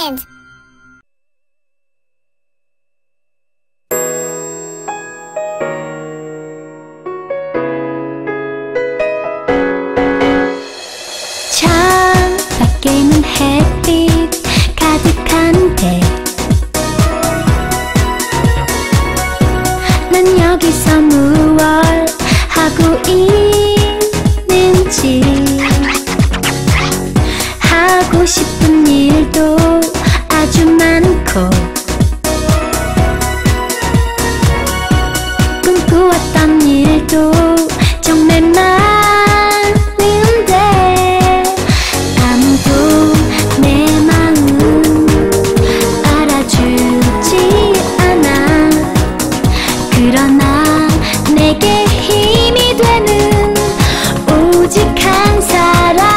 mind. 창 밖에는 햇빛 가득한데 난 여기서 무얼 하고 있는지 하고 싶은 일도 아주 많고 꿈꾸었던 일도 정말 많은데 아무도 내 마음 알아주지 않아. 그러나 내게 힘이 되는 오직 한 사람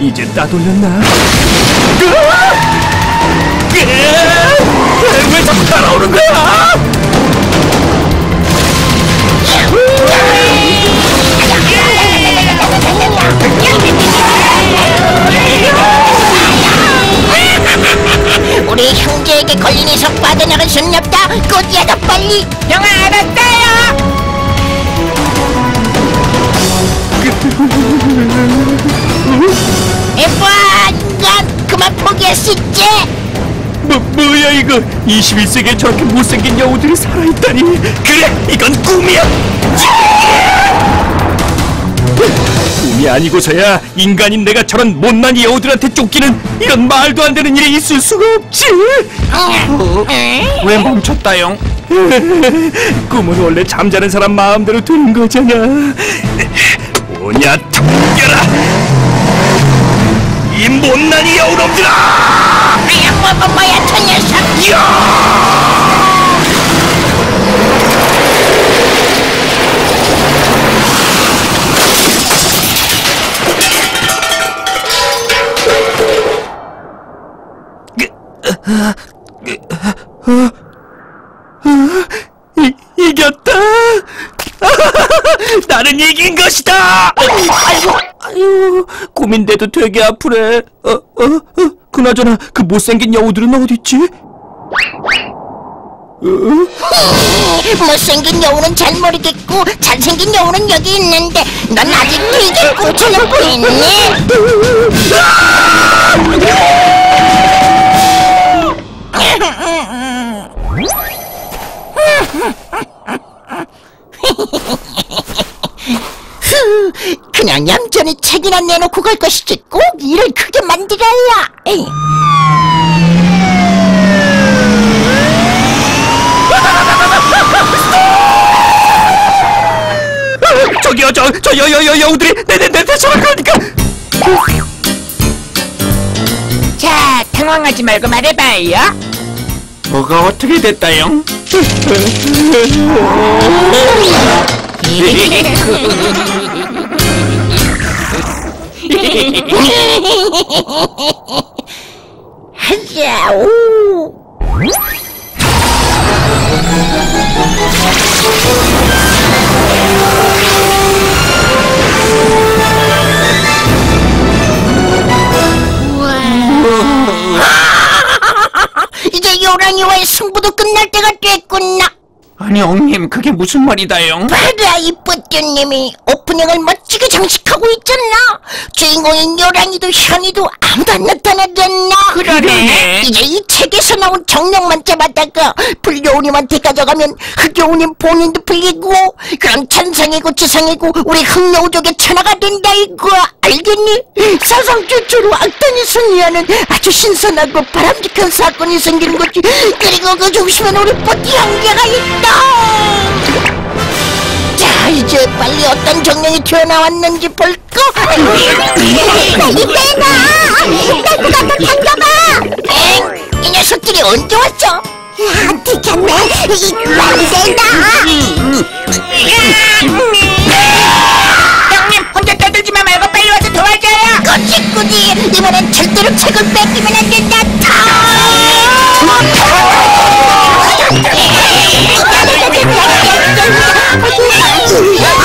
이제 따돌렸나? 왜 자꾸 따라오는 거야? 우리 형제에게 걸린 이상 빠져나갈 수는 없다. 곧이야 더 빨리. 형아 알았어요. 에빠, 난 그만 포기할 수 있지? 뭐야 이거? 21세기에 저렇게 못생긴 여우들이 살아있다니. 그래, 이건 꿈이야. 꿈이 아니고서야 인간인 내가 저런 못난 여우들한테 쫓기는 이런 말도 안 되는 일이 있을 수가 없지. 왜 멈췄다용? 꿈은 원래 잠자는 사람 마음대로 드는 거잖아. 뭐냐, 덤벼라! 이 못난 이 여우놈들아! 야, 뭐야, 저 녀석! 야! 이겼다! 나는 이긴 것이다! 아유, 꿈인데도 되게 아프래. 그나저나 그 못생긴 여우들은 어딨지? 못생긴 여우는 잘 모르겠고 잘생긴 여우는 여기 있는데 넌 아직 되게 고쳐놓고 보이니? 그냥 얌전히 책이나 내놓고 갈 것이지 꼭 일을 크게 만들어야. 에이. 저기요, 여우들이 내 대처를 그러니까. 자, 당황하지 말고 말해봐요. 뭐가 어떻게 됐다용? 하자오. 이제 요란이와의 승부도 끝날 때가 됐구나. 아니 옹님, 그게 무슨 말이다용? 봐라, 이 뿌뚜님이 오프닝을 멋지게 장식하고 있잖아. 주인공인 요란이도 현이도 아무도 안 나타나잖아. 그러네. 이제 이 책에서 나온 정령만 잡아다가 불교우님한테 가져가면 흑교우님 본인도 풀리고, 그럼 천상이고 지상이고 우리 흑여우족의 천하가 된다 이거야. 알겠니? 사상 최초로 악당이 승리하는 아주 신선하고 바람직한 사건이 생기는 거지. 그리고 그 중심에는 우리 뿌뚜 형제가 있다. 자, 이제 빨리 어떤 정령이 튀어나왔는지 볼까? 빨리 빼놔! 내 문 앞에 당겨봐! 엥? 이 녀석들이 언제 왔어? 아, 들켰네. 빨리 빼놔! 형님, 혼자 떠들지만 말고 빨리 와서 도와줘요! 꾸지꾸지! 이번엔 절대로 책을 뺏기면 안 된다!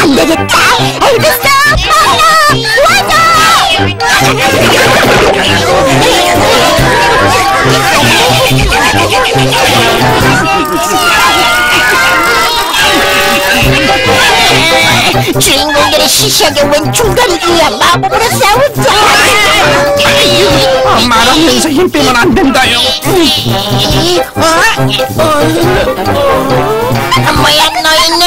안되겠다. 엘비스 와줘. 주인공들이 시시하게 웬 중간이야. 마법으로 싸우자. 말하면서 힘 빼면 안된다요. 뭐야 너희는?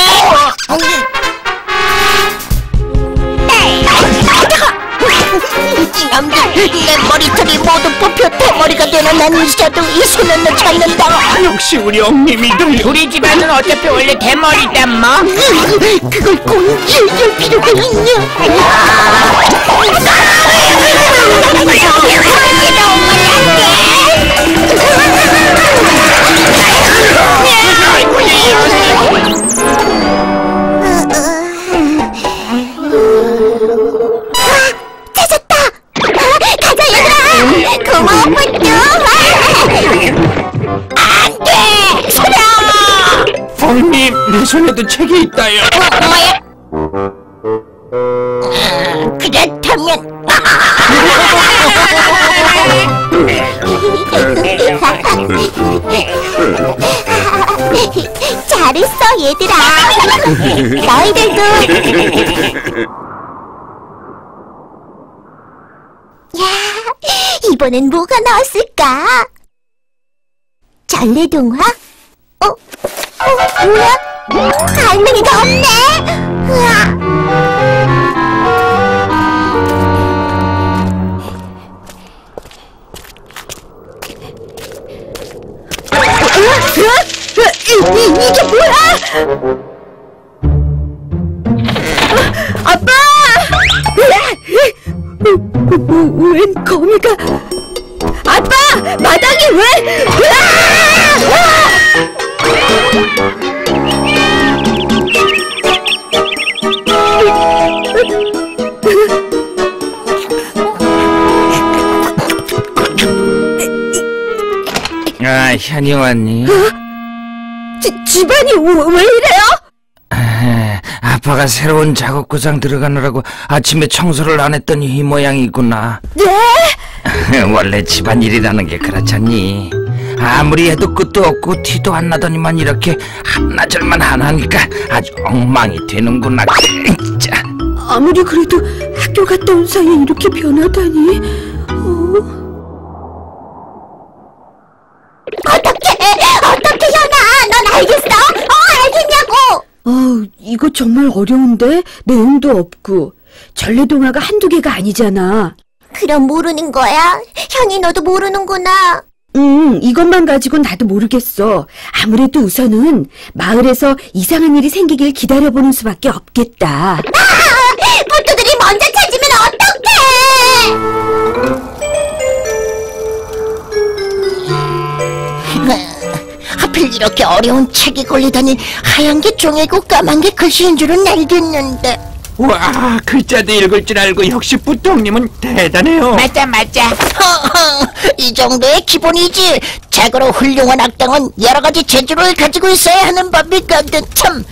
내 머리털이 모두 뽑혀 대머리가 되는 한 시자도 이 소년을 찾는다. 역시 우리 엉님이들. 우리 집안은 어차피 원래 대머리다 뭐. 그걸 공개할 필요가 있냐? 고마워, 뿌뚜. 안돼! 소녀! 엉님, 내 손에도 책이 있다요. 뭐야? 그렇다면 잘했어, 얘들아. 너희들도. 이번엔 뭐가 나왔을까? 전래동화? 뭐야? 알맹이가 없네! 이게 뭐야? 아빠! 웬 거미가? 아빠! 마당이 왜? 아, 현이 왔니? 집안이 왜 이래요? 아빠가 새로운 작업 구상 들어가느라고 아침에 청소를 안 했더니 이 모양이구나. 네? 원래 집안일이라는 게 그렇잖니. 아무리 해도 끝도 없고 티도 안 나더니만 이렇게 한나절만 안 하니까 아주 엉망이 되는구나. 진짜. 아무리 그래도 학교 갔다 온 사이에 이렇게 변하다니. 어떻게 현아, 넌 알겠어? 알겠냐고. 이거 정말 어려운데? 내용도 없고. 전래동화가 한두 개가 아니잖아. 그럼 모르는 거야? 현이, 너도 모르는구나. 이것만 가지고는 나도 모르겠어. 아무래도 우선은 마을에서 이상한 일이 생기길 기다려보는 수밖에 없겠다. 뿌뚜들이 먼저 찾으면 어떡해! 이렇게 어려운 책이 걸리다니 하얀 게 종이고 까만 게 글씨인 줄은 알겠는데. 와, 글자도 읽을 줄 알고 역시 뿌뚜님은 대단해요. 맞아 맞아. 이 정도의 기본이지. 책으로 훌륭한 악당은 여러 가지 재주를 가지고 있어야 하는 법이거든. 참,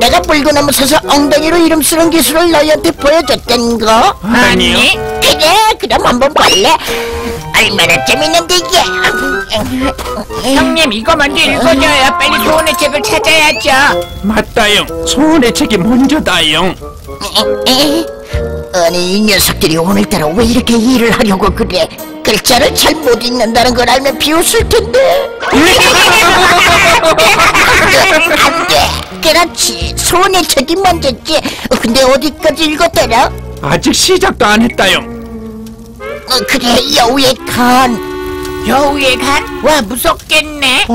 내가 물고 넘어서서 엉덩이로 이름 쓰는 기술을 너희한테 보여줬던 거? 아니요. 그래? 그럼 한번 볼래? 얼마나 재밌는데 이게. 형님, 이거 먼저 읽어줘요. 빨리 소원의 책을 찾아야죠. 맞다요. 소원의 책이 먼저다요. 아니, 이 녀석들이 오늘따라 왜 이렇게 일을 하려고 그래? 글자를 잘 못 읽는다는 걸 알면 비웃을 텐데. 안 돼. 그렇지, 소원의 책이 먼저지. 근데 어디까지 읽었더라? 아직 시작도 안 했다요. 그래, 여우의 간. 여우의 간? 와, 무섭겠네.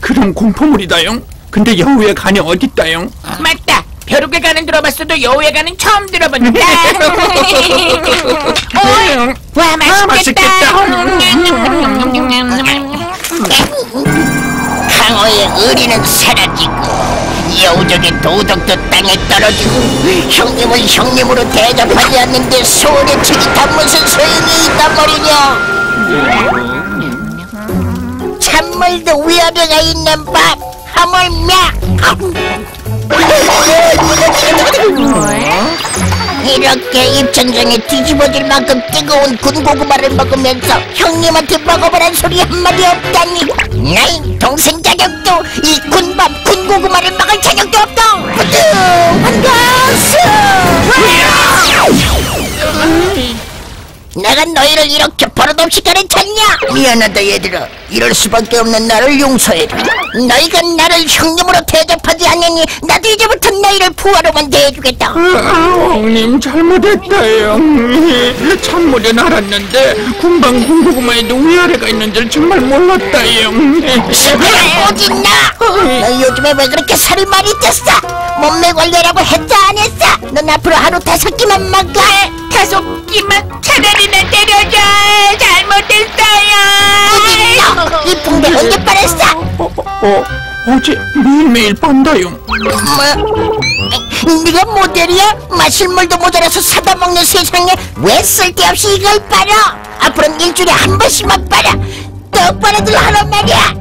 그럼 공포물이다용. 근데 여우의 간이 어딨다용? 맞다, 벼룩의 간은 들어봤어도 여우의 간은 처음 들어본다. 와, 맛있겠다. 강호의 의리는 사라지고 여우적인 도덕도 땅에 떨어지고 형님을 형님으로 대접하지 않는데 소원의 책이 다 무슨 소용이 있단 말이냐. 찬물도 위아래가 있는 밥 하물며. 이렇게 입천장에 뒤집어질 만큼 뜨거운 군고구마를 먹으면서 형님한테 먹어보란 소리 한마디 없다니. 나의 동생 자격도 이 군밥 군고구마를 먹을 자격도 없다. 뿌뚜 환갑수. 내가 너희를 이렇게 버릇없이 가르쳤냐? 미안하다 얘들아. 이럴 수밖에 없는 나를 용서해라. 너희가 나를 형님으로 대접하지 않으니 나도 이제부터 너희를 부하로만 대해주겠다. 형님, 잘못했다요. 참물은 알았는데 군방 군고구마에 위아래가 있는 줄 정말 몰랐다요. 시끄러 오진나. 너 요즘에 왜 그렇게 살이 많이 쪘어? 몸매 관리라고 했다 안 했어? 넌 앞으로 하루 5끼만 먹어. 5끼만? 차라리 날 때려줘. 잘못했어요. 이 붕대 언제 빨았어? 어제 매일매일 빤다요. 뭐? 네가 모델이야? 마실 물도 모자라서 사다 먹는 세상에 왜 쓸데없이 이걸 빨아? 앞으로는 일주일에 한 번씩만 빨아. 떡빨아들 하란 말이야.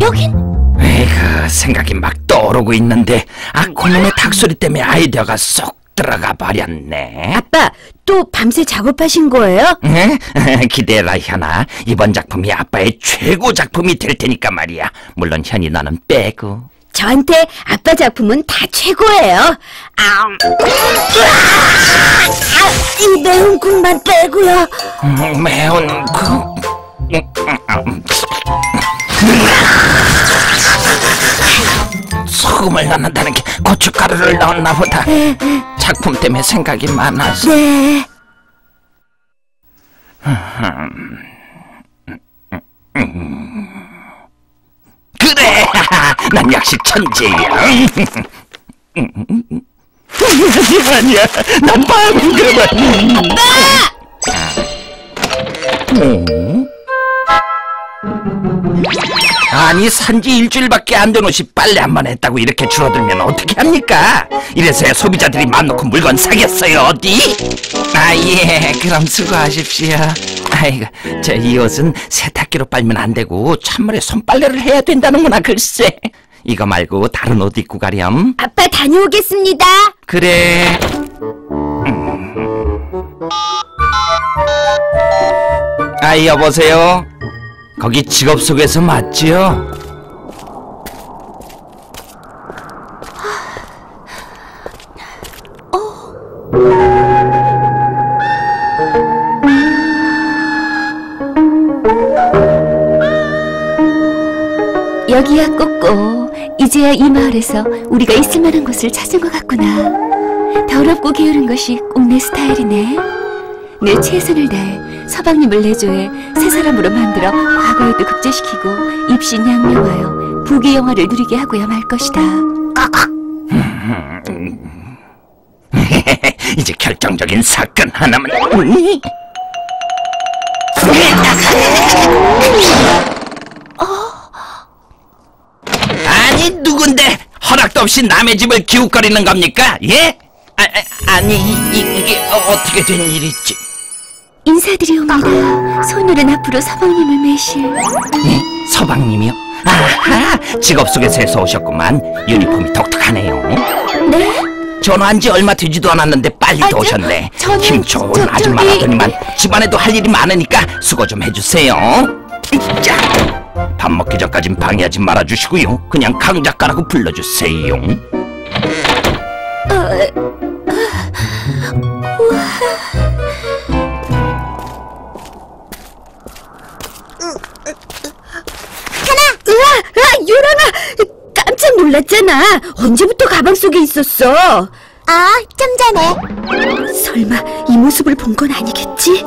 여긴? 에이그, 생각이 막 떠오르고 있는데 아코놈의 닭소리 때문에 아이디어가 쏙 들어가 버렸네. 아빠, 또 밤새 작업하신 거예요? 응? 기대해라 현아. 이번 작품이 아빠의 최고 작품이 될 테니까 말이야. 물론 현이 너는 빼고. 저한테 아빠 작품은 다 최고예요. 이 매운 국만 빼고요. 매운 국? 소금을 넣는다는 게 고춧가루를 넣었나 보다. 작품 때문에 생각이 많아서. 네. 그래, 난 역시 천재야. 아니야, 난 바보야. 아빠! 아니, 산지 일주일밖에 안 된 옷이 빨래 한 번 했다고 이렇게 줄어들면 어떻게 합니까? 이래서야 소비자들이 맘 놓고 물건 사겠어요, 어디? 아, 예, 그럼 수고하십시오. 아이고, 저 이 옷은 세탁기로 빨면 안 되고 찬물에 손빨래를 해야 된다는구나, 글쎄. 이거 말고 다른 옷 입고 가렴. 아빠, 다녀오겠습니다. 그래. 아이, 여보세요? 거기 직업 속에서 맞지요? 여기야 꼬꼬. 이제야 이 마을에서 우리가 있을 만한 곳을 찾은 것 같구나. 더럽고 게으른 것이 꼭 내 스타일이네. 내 최선을 다해 서방님을 내조해 새 사람으로 만들어 과거에도 급제시키고 입신 양명하여 부귀영화를 누리게 하고야 말 것이다. 이제 결정적인 사건 하나만. 아니 누군데 허락도 없이 남의 집을 기웃거리는 겁니까? 예? 아니 이게 어떻게 된 일이지? 인사드리옵니다. 손으로는 앞으로 서방님을 매실. 예? 서방님이요? 아하, 직업 속에서 해서 오셨구만. 유니폼이 독특하네요. 네? 전화한 지 얼마 되지도 않았는데 빨리 오셨네. 힘 좋은 아줌마라더니만 집안에도 할 일이 많으니까 수고 좀 해주세요. 자, 밥 먹기 전까진 방해하지 말아주시고요. 그냥 강작가라고 불러주세요. 하나! 으아! 유랑아! 깜짝 놀랐잖아. 언제부터 가방 속에 있었어? 아, 좀 전에. 설마 이 모습을 본 건 아니겠지?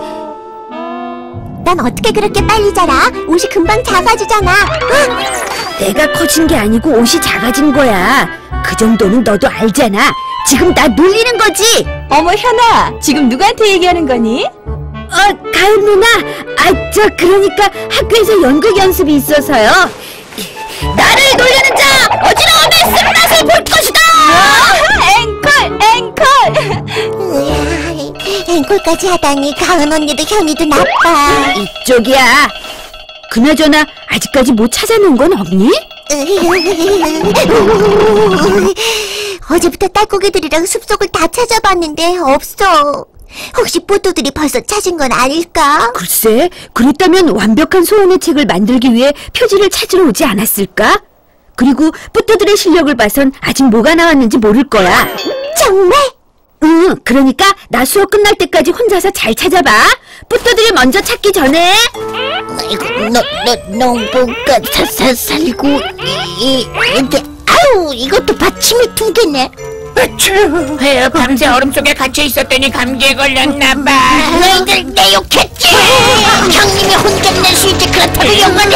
넌 어떻게 그렇게 빨리 자라? 옷이 금방 작아지잖아. 어? 내가 커진 게 아니고 옷이 작아진 거야. 그 정도는 너도 알잖아. 지금 나 놀리는 거지? 어머 현아, 지금 누구한테 얘기하는 거니? 가은 누나. 그러니까 학교에서 연극 연습이 있어서요. 나를 놀리는 자! 어지러운 내 쓴맛을 볼 것이다! 앵콜! 앵콜까지 하다니 가은 언니도 현이도 나빠. 이쪽이야. 그나저나 아직까지 뭐 찾아놓은 건 없니? 어제부터 딸고기들이랑 숲속을 다 찾아봤는데 없어. 혹시 뿌뚜들이 벌써 찾은 건 아닐까? 글쎄, 그랬다면 완벽한 소원의 책을 만들기 위해 표지를 찾으러 오지 않았을까? 그리고 뿌뚜들의 실력을 봐선 아직 뭐가 나왔는지 모를 거야. 정말? 응, 그러니까 나 수업 끝날 때까지 혼자서 잘 찾아봐. 뿌뚜들이 먼저 찾기 전에. 아이고, 너무 뭔가 살고 이게 아우, 이것도 받침이 두 개네. 밤새 얼음 속에 갇혀 있었더니 감기에 걸렸나봐. 너희들 내 욕했지? 형님이 혼잣낼 수 있지. 그렇다고 욕은 해.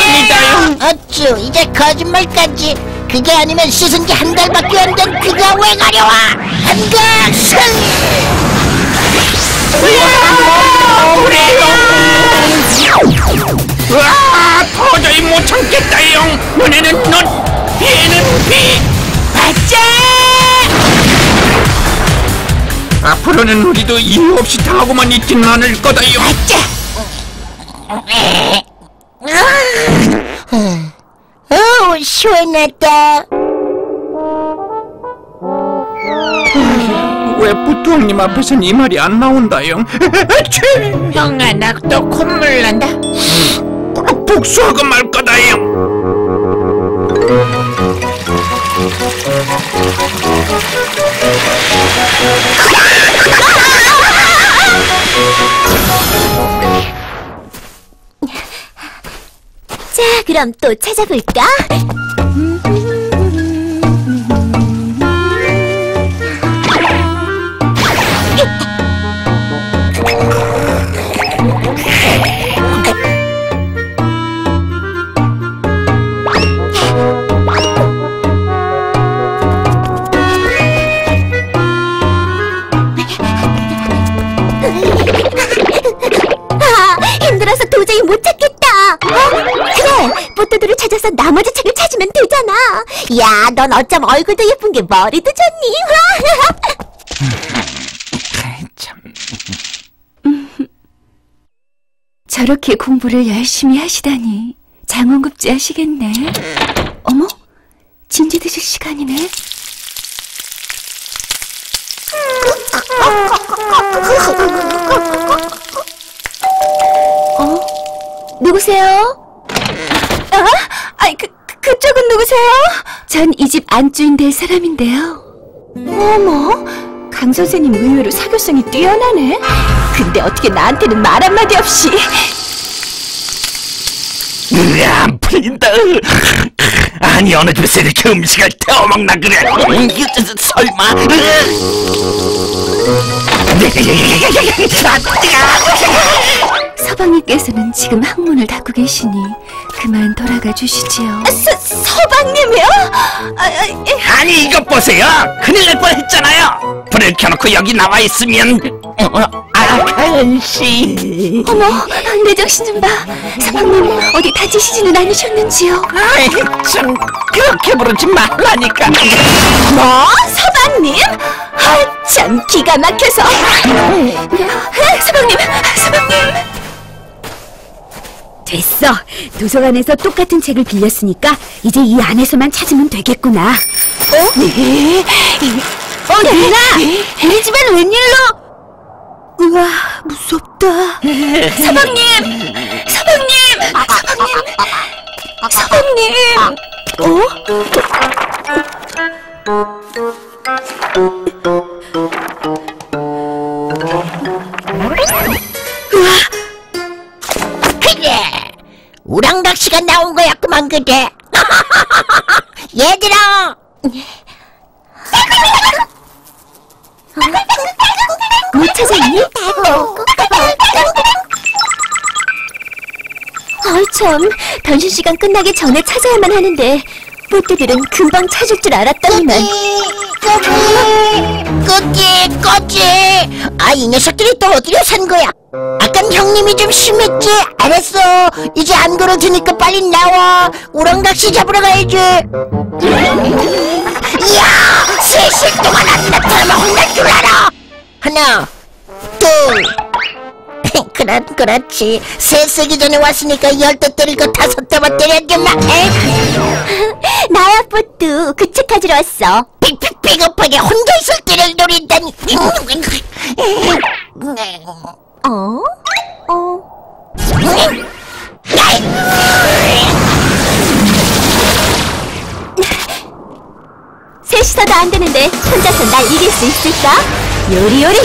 아니에요. 어쭈, 이제 거짓말까지. 그게 아니면 씻은 지 한 달밖에 안 된 그가 왜 가려와? 한가슴 으아, 도저히 못 참겠다용. 눈에는 눈, 피에는 피. 맞자! 앞으로는 우리도 이유 없이 당하고만 있지는 않을 거다요. 맞자! 어우, 시원하다. 왜 뿌뚜 형님 앞에서는 이 말이 안 나온다요? 형아, 나도 콧물 난다. 복수하고 말 거다요. 자, 그럼 또 찾아볼까? 도저히 못 찾겠다. 그래, 뿌뚜들을 찾아서 나머지 책을 찾으면 되잖아. 야, 넌 어쩜 얼굴도 예쁜 게 머리도 좋니? 참. 저렇게 공부를 열심히 하시다니 장원급제 하시겠네. 어머, 진지 드실 시간이네. 누구세요? 아? 아니, 그쪽은 누구세요? 전 이 집 안주인 될 사람인데요. 어머, 강 선생님 의외로 사교성이 뛰어나네. 근데 어떻게 나한테는 말 한마디 없이. 으아, 쓰인다. 아니 어느 집에서 이렇게 음식을 태워먹나 그래. 설마. 서방님께서는 지금 학문을 닫고 계시니 그만 돌아가 주시지요. 서방님이요? 아니 이것 보세요. 큰일 날 뻔했잖아요. 불을 켜놓고 여기 나와 있으면. 아가씨. 어머, 내 정신 좀 봐. 서방님 어디 다치시지는 않으셨는지요? 아이 참, 그렇게 부르지 말라니까. 뭐? 서방님? 아, 참 기가 막혀서. 서방님, 서방님. 됐어! 도서관에서 똑같은 책을 빌렸으니까 이제 이 안에서만 찾으면 되겠구나. 어? 네? 누나! 우리 집엔 웬일로? 우와, 무섭다. 서방님! 서방님! 서방님! 서방님! 어? 우와! 우렁각시가 나온 거였구만 그래. 얘들아. 못 찾았니? 아이 참, 변신 시간 끝나기 전에 찾아야만 하는데 뿌뚜들은 금방 찾을 줄 알았더니만. 꼬지. 아, 이 녀석들이 또 어디로 산 거야? 아깐 형님이 좀 심했지? 알았어. 이제 안 걸어주니까 빨리 나와. 우렁각시 잡으러 가야지. 이야! 실실 동안 안 나타나면 혼날 줄 알아! 하나, 둘. 그렇지. 셋쓰기 전에 왔으니까 10대 때리고 5대만 때려야겠나? 나야, 뿌뚜. 그 책 가지러 왔어. 삐급하게 혼자 있을 때를 노린다니. 셋이서도 안 되는데 혼자서 날 이길 수 있을까? 요리요리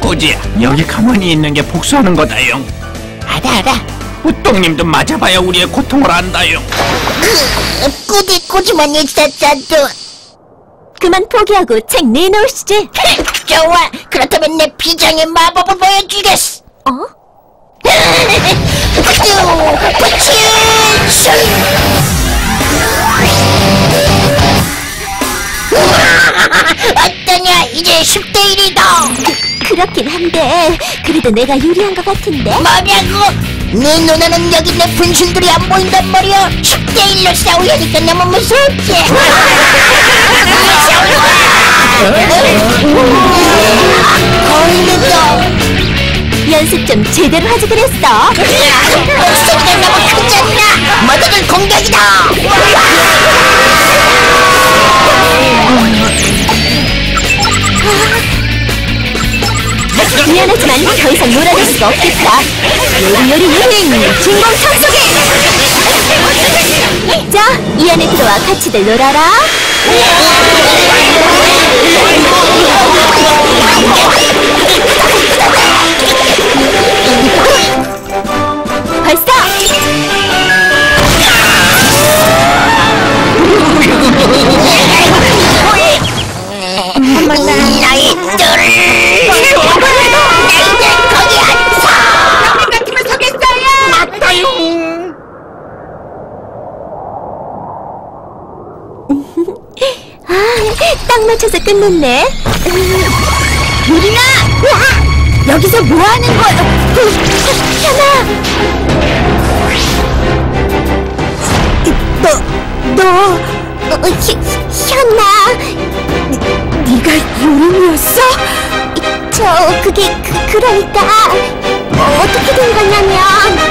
꼬지야, 여기 가만히 있는 게 복수하는 거다용. 알아. 뿌똥님도 맞아봐야 우리의 고통을 안다요. 꼬지만 있었어도 그만 포기하고 책 내놓으시지. 좋아, 그렇다면 내 비장의 마법을 보여주겠어. 어? 어떠냐, 이제 10대 1이다 그렇긴 한데 그래도 내가 유리한 것 같은데. 뭐냐고? 네 누나는 여기 내 분신들이 안 보인단 말이야. 10대 1로 싸우려니까 너무 무섭지. 연습 좀 제대로 하지 그랬어. 목소리가 너무 크지 않나? 모두들 공격이다. 미안하지만 더 이상 놀아줄 수가 없겠다. 요리요리 중공 청소기. 자, 이 안에 들어와 같이들 놀아라. 벌써. 딱 맞춰서 끝났네. 유리나! 여기서 뭐 하는 거야? 현아! 현아! 네가 요리미였어? 그게 그러니까 어떻게 된 거냐면